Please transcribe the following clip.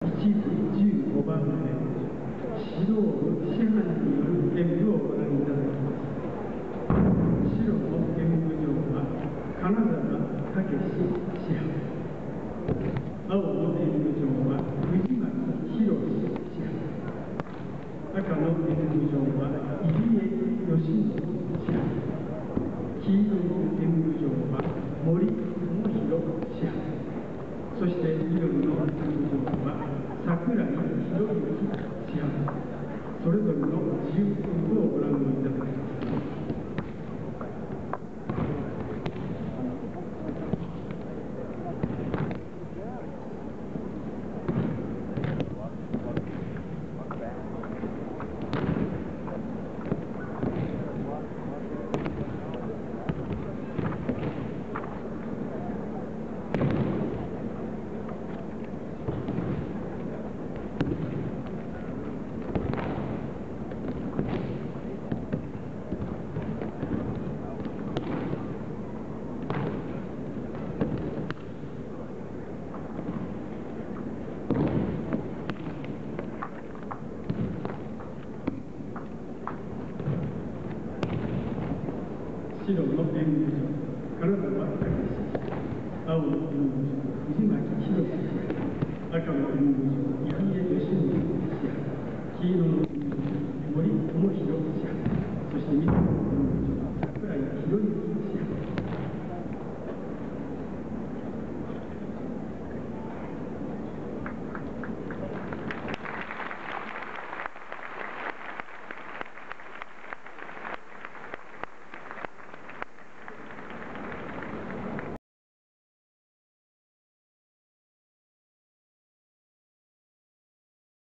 15番目、指導支配による演舞をご覧いただきます。白の演舞場は金沢武支配、青の演舞場は藤巻博支配、赤の演舞場は入江義信支配、黄色の演舞場は森智弘支配、そして緑の演舞場は 桜井宏之支配、それぞれの自由曲をご覧いただきます。白の演舞場、金沢武支配、青の演舞場、藤巻博支配、赤の演舞場、入江義信支配、黄色の演舞場、森智弘支配、そして緑の演舞場